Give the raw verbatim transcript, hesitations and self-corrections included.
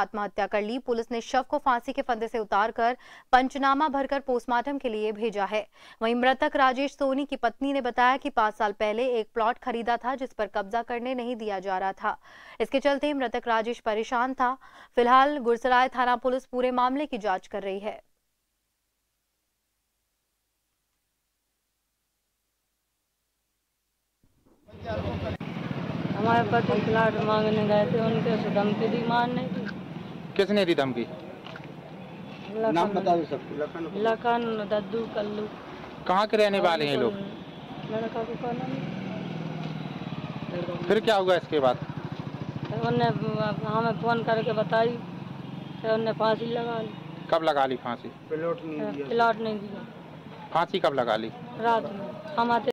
आत्महत्या कर ली। पुलिस ने शव को फांसी के फंदे से उतारकर पंचनामा भरकर पोस्टमार्टम के लिए भेजा है। वहीं मृतक राजेश सोनी की पत्नी ने बताया कि पांच साल पहले एक प्लॉट खरीदा था जिस पर कब्जा करने नहीं दिया जा रहा था। इसके चलते मृतक राजेश परेशान था। फिलहाल गुड़सराय थाना पुलिस पूरे मामले की जांच कर रही है। हमारे पति प्लाट मांगने गए थे, उनके से धमकी दी मारने की। किसने दी धमकी? नाम बता दो सबको। लखन लखन दद्दू कल्लू। कहाँ के रहने वाले हैं लोग? लड़का को कौन है? फिर क्या होगा इसके बाद? उन्होंने हमें फोन करके बताई, फिर उन्होंने फांसी लगा ली। कब लगा ली फांसी? प्लाट नहीं दिया। प्लाट नहीं दिया। फांसी कब लगा ली? रात में। हम आते